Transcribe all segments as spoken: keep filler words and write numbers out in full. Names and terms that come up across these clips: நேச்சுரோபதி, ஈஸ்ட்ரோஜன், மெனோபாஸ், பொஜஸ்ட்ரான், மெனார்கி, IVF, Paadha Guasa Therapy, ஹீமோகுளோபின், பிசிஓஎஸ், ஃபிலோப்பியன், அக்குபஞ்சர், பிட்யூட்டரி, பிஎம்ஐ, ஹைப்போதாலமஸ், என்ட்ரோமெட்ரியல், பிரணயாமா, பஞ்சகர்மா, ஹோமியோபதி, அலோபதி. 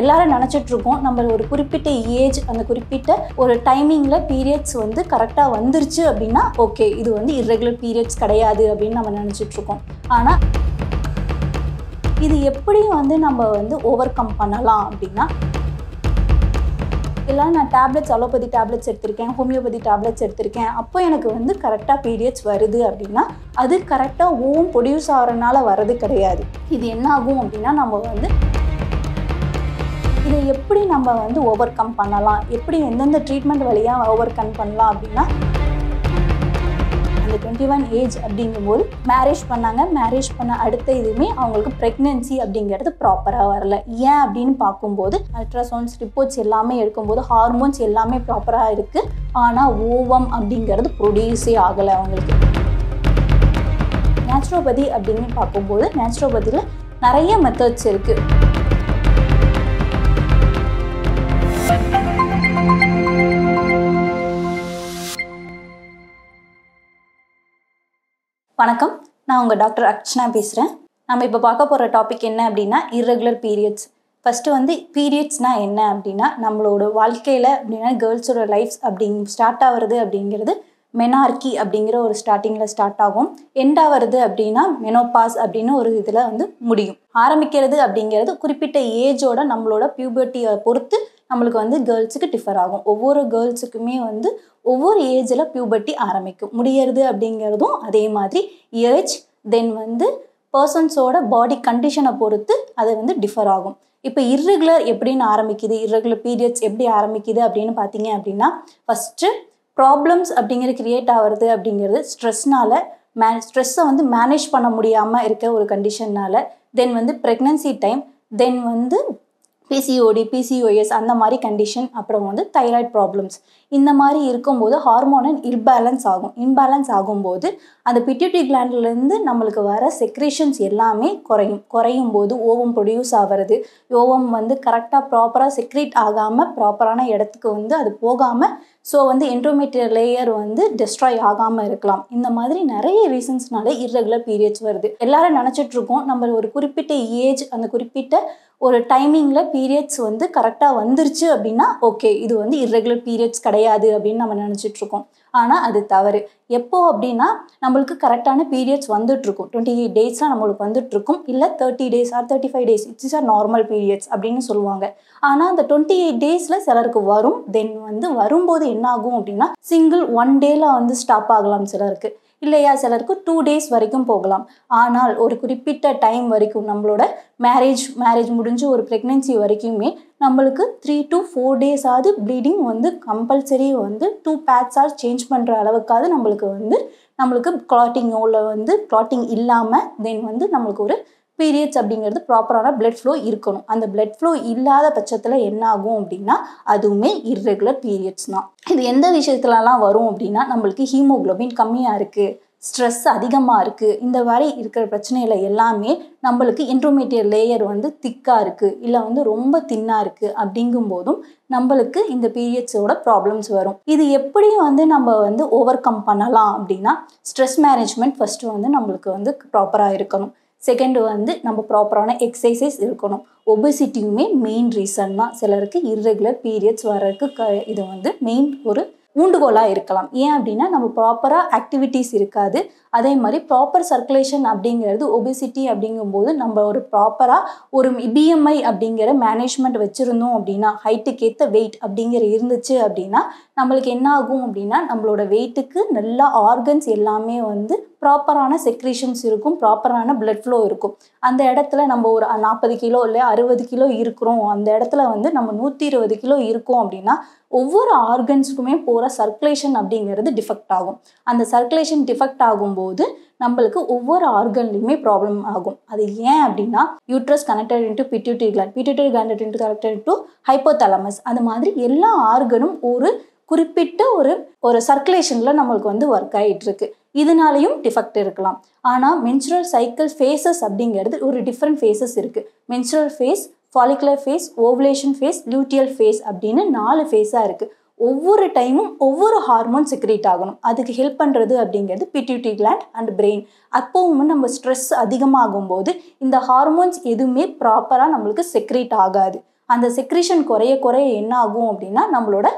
எல்லாரும் நினைச்சிட்டு இருக்கோம் நம்ம ஒரு குறிப்பிட்ட ஏஜ் அந்த குறிப்பிட்ட ஒரு டைமிங்ல பீரியட்ஸ் வந்து கரெக்ட்டா வந்துருச்சு அப்படினா ஓகே இது வந்து இர்ரெகுலர் பீரியட்ஸ் கிடையாது அப்படி நம்ம நினைச்சிட்டு இருக்கோம் ஆனா இது எப்படி வந்து நம்ம வந்து ஓவர்கம் பண்ணலாம் அப்படினா எல்லாம் நான் டேப்லெட்ஸ் அலோபதி டேப்லெட்ஸ் எடுத்துர்க்கேன் ஹோமியோபதி டேப்லெட்ஸ் எடுத்துர்க்கேன் அப்போ எனக்கு வந்து கரெக்ட்டா பீரியட்ஸ் வருது அப்படினா அது கரெக்ட்டா ஓவும் ப்ரொடியூஸ் ஆறனால வரது கிடையாது இது என்ன ஆகும் அப்படினா நம்ம வந்து இதை எப்படி நம்ம வந்து ஓவர்கம் பண்ணலாம் எப்படி எந்தெந்த ட்ரீட்மெண்ட் வழியா ஓவர்கம் பண்ணலாம் அப்படினா அந்த twenty-one ஏஜ் அப்படிங்கும்போது மேரேஜ் பண்ணாங்க மேரேஜ் பண்ண அடுத்த இதுமே அவங்களுக்கு பிரெக்னன்சி அப்படிங்கிறது ப்ராப்பரா வரல ஏன் அப்படினு பாக்கும்போது அல்ட்ராசவுண்ட்ஸ் ரிப்போர்ட்ஸ் எல்லாமே எடுக்கும்போது ஹார்மோன்ஸ் எல்லாமே ப்ராப்பரா இருக்கு ஆனா ஓவம் அப்படிங்கிறது ப்ரொடியூஸ் ஆகல அவங்களுக்கு நேச்சுரோபதி அப்படினு பாக்கும்போது நேச்சுரோபதியில நிறைய மெத்தட்ஸ் இருக்கு வணக்கம் நான் உங்கள் டாக்டர் அர்ச்சனா பேசுகிறேன் நம்ம இப்போ பார்க்க போகிற டாபிக் என்ன அப்படின்னா இர்ரெகுலர் பீரியட்ஸ் ஃபஸ்ட்டு வந்து பீரியட்ஸ்னால் என்ன அப்படின்னா நம்மளோட வாழ்க்கையில் அப்படின்னா கேர்ள்ஸோட லைஃப்ஸ் அப்படிங் ஸ்டார்ட் ஆகிறது அப்படிங்கிறது மெனார்கி அப்படிங்கிற ஒரு ஸ்டார்டிங்கில் ஸ்டார்ட் ஆகும் எண்ட் ஆகிறது அப்படின்னா மெனோபாஸ் அப்படின்னு ஒரு இதில் வந்து முடியும் ஆரம்பிக்கிறது அப்படிங்கிறது குறிப்பிட்ட ஏஜோட நம்மளோட பியூபர்ட்டியை பொறுத்து நம்மளுக்கு வந்து கேர்ள்ஸுக்கு டிஃபர் ஆகும் ஒவ்வொரு கேர்ள்ஸுக்குமே வந்து ஒவ்வொரு ஏஜில் பியூபர்ட்டி ஆரம்பிக்கும் முடியறது அப்படிங்கிறதும் அதே மாதிரி ஏஜ் தென் வந்து பர்சன்ஸோட பாடி கண்டிஷனை பொறுத்து அது வந்து டிஃபர் ஆகும் இப்போ இர்ரெகுலர் எப்படின்னு ஆரம்பிக்குது இர்ரெகுலர் பீரியட்ஸ் எப்படி ஆரம்பிக்குது அப்படின்னு பார்த்தீங்க அப்படின்னா ஃபஸ்ட்டு ப்ராப்ளம்ஸ் அப்படிங்கிறது கிரியேட் ஆகிறது அப்படிங்கிறது ஸ்ட்ரெஸ்னால் மே ஸ்ட்ரெஸ்ஸை வந்து மேனேஜ் பண்ண முடியாமல் இருக்க ஒரு கண்டிஷன்னால் தென் வந்து ப்ரெக்னன்சி டைம் தென் வந்து பிசிஓடி பிசிஓஎஸ் அந்த மாதிரி கண்டிஷன் அப்புறம் வந்து தைராய்டு ப்ராப்ளம்ஸ் இந்த மாதிரி இருக்கும்போது ஹார்மோனல் இம்பேலன்ஸ் ஆகும் இம்பேலன்ஸ் ஆகும்போது அந்த பிட்யூட்டரி கிளாண்ட்லேருந்து நம்மளுக்கு வர செக்ரேஷன்ஸ் எல்லாமே குறையும் குறையும் போது ஓவம் ப்ரொடியூஸ் ஆகிறது ஓவம் வந்து கரெக்டாக ப்ராப்பராக செக்ரேட் ஆகாமல் ப்ராப்பரான இடத்துக்கு வந்து அது போகாமல் ஸோ வந்து என்ட்ரோமெட்ரியல் லேயர் வந்து டெஸ்ட்ராய் ஆகாமல் இருக்கலாம் இந்த மாதிரி நிறைய ரீசன்ஸ்னால இர்ரெகுலர் பீரியட்ஸ் வருது எல்லாரும் நினச்சிட்ருக்கோம் நம்ம ஒரு குறிப்பிட்ட ஏஜ் அந்த குறிப்பிட்ட ஒரு டைமிங்கில் பீரியட்ஸ் வந்து கரெக்டாக வந்துருச்சு அப்படின்னா ஓகே இது வந்து இர்ரெகுலர் பீரியட்ஸ் கிடையாது அப்படின்னு நம்ம நினச்சிட்ருக்கோம் ஆனால் அது தவறு எப்போ அப்படின்னா நம்மளுக்கு கரெக்டான பீரியட்ஸ் வந்துட்டுருக்கும் டுவெண்ட்டி எயிட் டேஸ்லாம் நம்மளுக்கு வந்துட்டுருக்கும் இல்லை thirty days or thirty five days it's R normal periods அப்படின்னு சொல்லுவாங்க ஆனால் அந்த டுவெண்ட்டி எயிட் டேஸில் சிலருக்கு வரும் தென் வந்து வரும்போது என்ன ஆகும் அப்படின்னா சிங்கிள் ஒன் டேல வந்து ஸ்டாப் ஆகலாம் சிலருக்கு இல்லையா சிலருக்கு டூ டேஸ் வரைக்கும் போகலாம் ஆனால் ஒரு குறிப்பிட்ட டைம் வரைக்கும் நம்மளோட மேரேஜ் மேரேஜ் முடிஞ்சு ஒரு ப்ரெக்னென்சி வரைக்குமே நம்மளுக்கு த்ரீ டு ஃபோர் டேஸ் ஆகுது ப்ளீடிங் வந்து கம்பல்சரி வந்து டூ பேட்ஸாக சேஞ்ச் பண்ணுற அளவுக்காவது நம்மளுக்கு வந்து நம்மளுக்கு கிளாட்டிங்கோ இல்லை வந்து கிளாட்டிங் இல்லாமல் தென் வந்து நம்மளுக்கு ஒரு பீரியட்ஸ் அப்படிங்கிறது ப்ராப்பரான பிளட் ஃப்ளோ இருக்கணும் அந்த பிளட் ஃப்ளோ இல்லாத பட்சத்தில் என்ன ஆகும் அப்படின்னா அதுவுமே இர்ரெகுலர் பீரியட்ஸ் தான் இது எந்த விஷயத்துலலாம் வரும் அப்படின்னா நம்மளுக்கு ஹீமோகுளோபின் கம்மியாக இருக்குது ஸ்ட்ரெஸ் அதிகமாக இருக்குது இந்த மாதிரி இருக்கிற பிரச்சனையில் எல்லாமே நம்மளுக்கு என்ட்ரோமெட்ரியல் லேயர் வந்து திக்காக இருக்குது இல்லை வந்து ரொம்ப தின்னாக இருக்குது அப்படிங்கும்போதும் நம்மளுக்கு இந்த பீரியட்ஸோட ப்ராப்ளம்ஸ் வரும் இது எப்படி வந்து நம்ம வந்து ஓவர்கம் பண்ணலாம் அப்படின்னா ஸ்ட்ரெஸ் மேனேஜ்மெண்ட் ஃபஸ்ட்டு வந்து நம்மளுக்கு வந்து ப்ராப்பராக இருக்கணும் செகண்டு வந்து நம்ம ப்ராப்பரான எக்ஸசைஸ் இருக்கணும் ஒபெசிட்டியுமே மெயின் ரீசன் தான் சிலருக்கு இர்ரெகுலர் பீரியட்ஸ் வர்றதுக்கு க இது வந்து மெயின் ஒரு ஊண்டுகோலாக இருக்கலாம் ஏன் அப்படின்னா நம்ம ப்ராப்பராக ஆக்டிவிட்டீஸ் இருக்காது அதே மாதிரி ப்ராப்பர் சர்க்குலேஷன் அப்படிங்கிறது ஒபெசிட்டி அப்படிங்கும்போது நம்ம ஒரு ப்ராப்பராக ஒரு பிஎம்ஐ அப்படிங்கிற மேனேஜ்மெண்ட் வச்சுருந்தோம் அப்படின்னா ஹைட்டுக்கேற்ற வெயிட் அப்படிங்கிற இருந்துச்சு அப்படின்னா நம்மளுக்கு என்ன ஆகும் அப்படின்னா நம்மளோட வெயிட்டுக்கு நல்லா ஆர்கன்ஸ் எல்லாமே வந்து ப்ராப்பரான செக்ரீஷன்ஸ் இருக்கும் ப்ராப்பரான பிளட் ஃப்ளோ இருக்கும் அந்த இடத்துல நம்ம ஒரு நாற்பது கிலோ இல்லை அறுபது கிலோ இருக்கிறோம் அந்த இடத்துல வந்து நம்ம நூற்றி இருபது கிலோ இருக்கோம் அப்படின்னா ஒவ்வொரு ஆர்கன்ஸுக்குமே போகிற சர்க்குலேஷன் அப்படிங்கிறது டிஃபெக்ட் ஆகும் அந்த சர்க்குலேஷன் டிஃபெக்ட் ஆகும்போது நம்மளுக்கு ஒவ்வொரு ஆர்கன்லையுமே ப்ராப்ளம் ஆகும் அது ஏன் அப்படின்னா uterus connected into பிட்யூட்டரி gland பிட்யூட்டரி gland into connected into ஹைப்போதாலமஸ் அது மாதிரி எல்லா ஆர்கனும் ஒரு குறிப்பிட்ட ஒரு ஒரு சர்க்குலேஷனில் நம்மளுக்கு வந்து ஒர்க் ஆகிட்டுருக்கு இதனாலையும் டிஃபெக்ட் இருக்கலாம் ஆனால் மென்சுரல் சைக்கிள் ஃபேஸஸ் அப்படிங்கிறது ஒரு டிஃப்ரெண்ட் ஃபேஸஸ் இருக்குது menstrual phase follicular phase ovulation phase luteal phase அப்படின்னு நாலு ஃபேஸாக இருக்குது ஒவ்வொரு டைமும் ஒவ்வொரு ஹார்மோன் செக்ரீட் ஆகணும் அதுக்கு ஹெல்ப் பண்ணுறது அப்படிங்கிறது பிட்யூட்டரி கிளாண்ட் அண்ட் பிரெயின் அப்போவும் நம்ம ஸ்ட்ரெஸ் அதிகமாகும் போது இந்த ஹார்மோன்ஸ் எதுவுமே ப்ராப்பராக நம்மளுக்கு செக்ரீட் ஆகாது அந்த செக்ரீஷன் குறைய குறைய என்ன ஆகும் அப்படினா நம்மளோட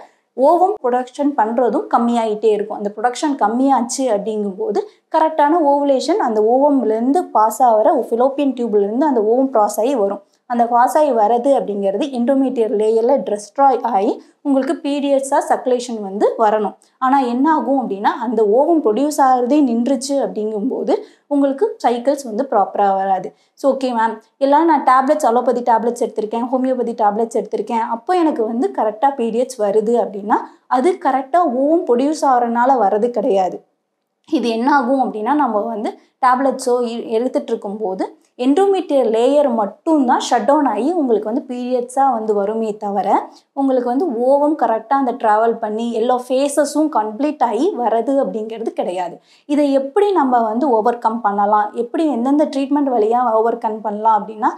ஓவம் ப்ரொடக்ஷன் பண்றதும் கம்மியாயிட்டே இருக்கும். அந்த ப்ரொடக்ஷன் கம்மியாச்சு அப்படிங்கும்போது கரெக்ட்டான ஓவுலேஷன் அந்த ஓவம்ல இருந்து பாஸ் ஆவற ஃபிலோப்பியன் டியூப்ல இருந்து அந்த ஓவம் பாஸ் ஆகி வரும். அந்த பாஸ் ஆகி வரது அப்படிங்கிறது இன்டர்மீடியட் லேயர்ல டிஸ்ட்ராய் ஆகி உங்களுக்கு பீரியட்ஸா சர்க்குலேஷன் வந்து வரணும். ஆனால் என்ன ஆகும் அப்படின்னா அந்த ஓவம் ப்ரொடியூஸ் ஆகிறதே நின்றுச்சு அப்படிங்கும்போது உங்களுக்கு சைக்கிள்ஸ் வந்து ப்ராப்பராக வராது. ஸோ ஓகே மேம், எல்லாம் நான் டேப்லெட்ஸ் அலோபதி டேப்லெட்ஸ் எடுத்திருக்கேன், ஹோமியோபதி டேப்லெட்ஸ் எடுத்திருக்கேன், அப்போ எனக்கு வந்து கரெக்டாக பீரியட்ஸ் வருது அப்படின்னா அது கரெக்டாக ஓவம் ப்ரொடியூஸ் ஆகிறதுனால வர்றது கிடையாது. இது என்ன ஆகும் அப்படின்னா நம்ம வந்து டேப்லெட்ஸோ எடுத்துகிட்டு இருக்கும்போது என்ட்ரோமீட்டர் லேயர் மட்டும்தான் ஷட் டவுன் ஆகி உங்களுக்கு வந்து பீரியட்ஸாக வந்து வருமே தவிர உங்களுக்கு வந்து ஓவம் கரெக்டாக அந்த ட்ராவல் பண்ணி எல்லா ஃபேஸஸும் கம்ப்ளீட் ஆகி வரது அப்படிங்கிறது கிடையாது. இதை எப்படி நம்ம வந்து ஓவர் கம் பண்ணலாம், எப்படி எந்தெந்த ட்ரீட்மெண்ட் வழியாக ஓவர் கம் பண்ணலாம் அப்படின்னா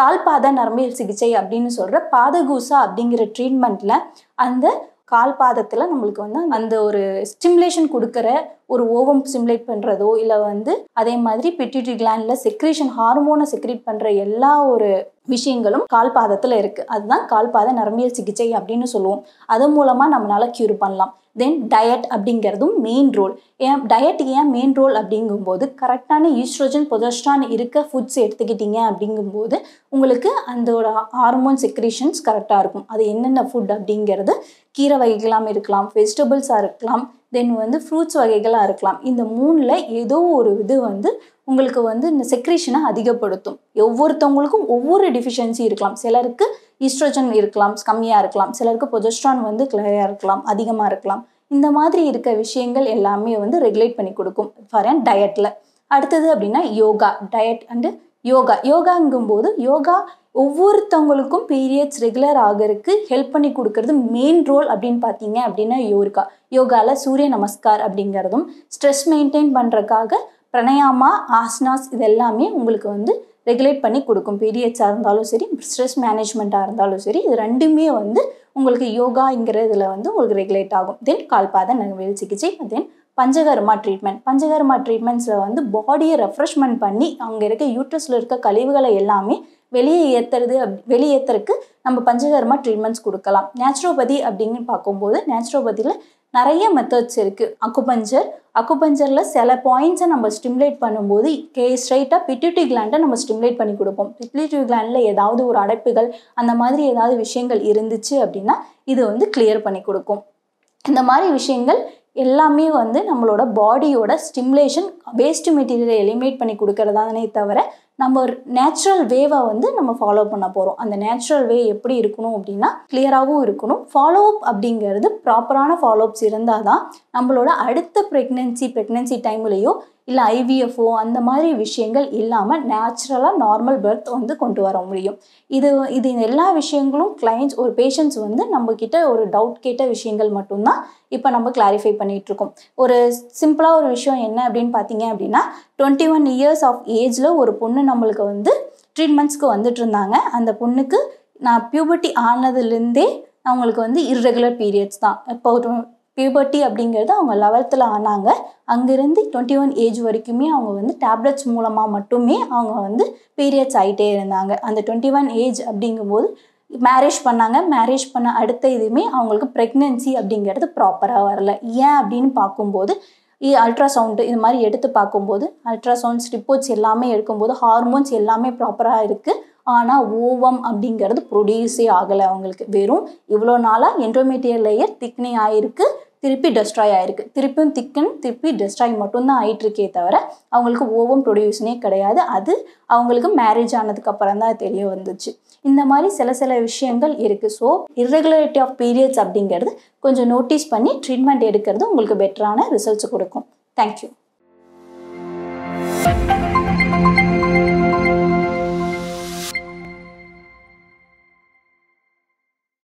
கால்பாத நரம்பு சிகிச்சை அப்படின்னு சொல்கிற பாதகூசா அப்படிங்கிற ட்ரீட்மெண்ட்டில் அந்த கால் பாதத்தில் நம்மளுக்கு வந்து அந்த ஒரு ஸ்டிமுலேஷன் கொடுக்குற ஒரு ஓவம் ஸ்டிமுலேட் பண்ணுறதோ இல்லை வந்து அதே மாதிரி பிட்யூட்டரி கிளாண்டில் செக்ரீஷன் ஹார்மோனை செக்ரீட் பண்ணுற எல்லா ஒரு விஷயங்களும் கால் பாதத்தில் இருக்குது. அதுதான் கால்பாத நரம்பியல் சிகிச்சை அப்படின்னு சொல்லுவோம். அது மூலமாக நம்மளால் க்யூர் பண்ணலாம். தென் டயட் அப்படிங்கிறதும் மெயின் ரோல். ஏன் டயட் ஏன் மெயின் ரோல் அப்படிங்கும்போது கரெக்டான ஈஸ்ட்ரோஜன் பொஜஸ்ட்ரான் இருக்க ஃபுட்ஸ் எடுத்துக்கிட்டீங்க அப்படிங்கும்போது உங்களுக்கு அந்தோட ஹார்மோன் செக்ரீஷன்ஸ் கரெக்டாக இருக்கும். அது என்னென்ன ஃபுட் அப்படிங்கிறது கீரை வகைகளாக இருக்கலாம், வெஜிடபிள்ஸாக இருக்கலாம், தென் வந்து ஃப்ரூட்ஸ் வகைகளாக இருக்கலாம். இந்த மூணில் ஏதோ ஒரு இது வந்து உங்களுக்கு வந்து இந்த செக்ரீஷனை அதிகப்படுத்தும். ஒவ்வொருத்தவங்களுக்கும் ஒவ்வொரு டிஃபிஷியன்சி இருக்கலாம். சிலருக்கு ஈஸ்ட்ரோஜன் இருக்கலாம் கம்மியாக இருக்கலாம், சிலருக்கு பொஜஸ்ட்ரான் வந்து கிளியராக இருக்கலாம் அதிகமாக இருக்கலாம். இந்த மாதிரி இருக்க விஷயங்கள் எல்லாமே வந்து ரெகுலேட் பண்ணி கொடுக்கும் ஃபார் அண்ட் டயட்டில். அடுத்தது அப்படின்னா யோகா. டயட் அண்டு யோகா யோகாங்கும்போது யோகா ஒவ்வொருத்தவங்களுக்கும் பீரியட்ஸ் ரெகுலர் ஆகிறதுக்கு ஹெல்ப் பண்ணி கொடுக்கறது மெயின் ரோல் அப்படின்னு பார்த்தீங்க அப்படின்னா யோகா. யோகாவில் சூரிய நமஸ்கார் அப்படிங்கிறதும் ஸ்ட்ரெஸ் மெயின்டைன் பண்ணுறதுக்காக பிரணயாமா ஆசனாஸ் இதெல்லாமே உங்களுக்கு வந்து ரெகுலேட் பண்ணி கொடுக்கும். பீரியட்ஸாக இருந்தாலும் சரி, ஸ்ட்ரெஸ் மேனேஜ்மெண்ட்டாக இருந்தாலும் சரி, இது ரெண்டுமே வந்து உங்களுக்கு யோகாங்கிறதுல வந்து உங்களுக்கு ரெகுலேட் ஆகும். தென் கால்பாத நரம்பியல் சிகிச்சை, தென் பஞ்சகர்மா ட்ரீட்மெண்ட். பஞ்சகர்மா ட்ரீட்மெண்ட்ஸில் வந்து பாடியை ரெஃப்ரெஷ்மெண்ட் பண்ணி அங்கே இருக்க யூட்ரஸில் இருக்க கழிவுகளை எல்லாமே வெளியே ஏற்றுறது அப் வெளியேற்றுறதுக்கு நம்ம பஞ்சகர்மா ட்ரீட்மெண்ட்ஸ் கொடுக்கலாம். நேச்சுரோபதி அப்படின்னு பார்க்கும்போது நேச்சுரோபதியில் நிறைய மெத்தட்ஸ் இருக்குது. அக்குபஞ்சர் அக்குபஞ்சரில் சில பாயிண்ட்ஸை நம்ம ஸ்டிமுலேட் பண்ணும்போது கே ஸ்ட்ரைட்டாக பிட்யூட்டரி கிளாண்டை நம்ம ஸ்டிமுலேட் பண்ணி கொடுப்போம். பிட்யூட்டரி கிளாண்டில் ஏதாவது ஒரு அடைப்புகள் அந்த மாதிரி ஏதாவது விஷயங்கள் இருந்துச்சு அப்படின்னா இது வந்து கிளியர் பண்ணி கொடுக்கும். இந்த மாதிரி விஷயங்கள் எல்லாமே வந்து நம்மளோட பாடியோட ஸ்டிமுலேஷன் வேஸ்ட் மெட்டீரியலை எலிமினேட் பண்ணி கொடுக்கறதானே தவிர நம்ம நேச்சுரல் வேவை வந்து நம்ம ஃபாலோ பண்ண போகிறோம். அந்த நேச்சுரல் வே எப்படி இருக்கணும் அப்படின்னா கிளியராகவும் இருக்கணும். ஃபாலோ அப் அப்படிங்கிறது ப்ராப்பரான ஃபாலோஅப்ஸ் இருந்தால் தான் நம்மளோட அடுத்த ப்ரெக்னென்சி ப்ரெக்னென்சி டைம்லேயோ இல்லை ஐவிஎஃப்ஓ அந்த மாதிரி விஷயங்கள் இல்லாமல் நேச்சுரலாக நார்மல் பர்த் வந்து கொண்டு வர முடியும். இது இது எல்லா விஷயங்களும் கிளைண்ட்ஸ் ஒரு பேஷண்ட்ஸ் வந்து நம்மக்கிட்ட ஒரு டவுட் கேட்ட விஷயங்கள் மட்டும்தான் இப்போ நம்ம கிளாரிஃபை பண்ணிகிட்ருக்கோம். ஒரு சிம்பிளாக ஒரு விஷயம் என்ன அப்படின்னு பார்த்தீங்க அப்படின்னா டுவெண்ட்டி ஒன் இயர்ஸ் ஆஃப் ஏஜில் ஒரு பொண்ணு நம்மளுக்கு வந்து ட்ரீட்மெண்ட்ஸ்க்கு வந்துட்டு இருந்தாங்க. அந்த பொண்ணுக்கு நான் பியூபர்ட்டி ஆனதுலேருந்தே அவங்களுக்கு வந்து இர்ரெகுலர் பீரியட்ஸ் தான். இப்போ பியூபர்ட்டி அப்படிங்கிறது அவங்க லெவல்த்தில் ஆனாங்க. அங்கேருந்து டுவெண்ட்டி ஒன் ஏஜ் வரைக்குமே அவங்க வந்து டேப்லெட்ஸ் மூலமாக மட்டுமே அவங்க வந்து பீரியட்ஸ் ஆகிட்டே இருந்தாங்க. அந்த டுவெண்ட்டி ஒன் ஏஜ் அப்படிங்கும்போது மேரேஜ் பண்ணாங்க. மேரேஜ் பண்ண அடுத்த இதுவுமே அவங்களுக்கு ப்ரெக்னென்சி அப்படிங்கிறது ப்ராப்பராக வரல. ஏன் அப்படின்னு பார்க்கும்போது அல்ட்ராசவுண்டு இது மாதிரி எடுத்து பார்க்கும்போது அல்ட்ராசவுண்ட்ஸ் ரிப்போர்ட்ஸ் எல்லாமே எடுக்கும்போது ஹார்மோன்ஸ் எல்லாமே ப்ராப்பராக இருக்குது. ஆனால் ஓவம் அப்படிங்கிறது ப்ரொடியூஸே ஆகலை. அவங்களுக்கு வெறும் இவ்வளோ நாளாக என்ட்ரோமீடியல் லேயர் திக்னே ஆகிருக்கு, திருப்பி டெஸ்ட்ராய் ஆகிருக்கு, திருப்பியும் திக்கன் திருப்பி டெஸ்ட்ராய் மட்டும்தான் ஆகிட்ருக்கே தவிர அவங்களுக்கு ஓவம் ப்ரொடியூஸ்னே கிடையாது. அது அவங்களுக்கு மேரேஜ் ஆனதுக்கப்புறம் தான் தெரிய வந்துச்சு. இந்த மாதிரி சில சில விஷயங்கள் இருக்குது. ஸோ இர்ரெகுலரிட்டி ஆஃப் பீரியட்ஸ் அப்படிங்கிறது கொஞ்சம் நோட்டீஸ் பண்ணி ட்ரீட்மெண்ட் எடுக்கிறது உங்களுக்கு பெட்டரான ரிசல்ட்ஸ் கொடுக்கும். தேங்க்யூ.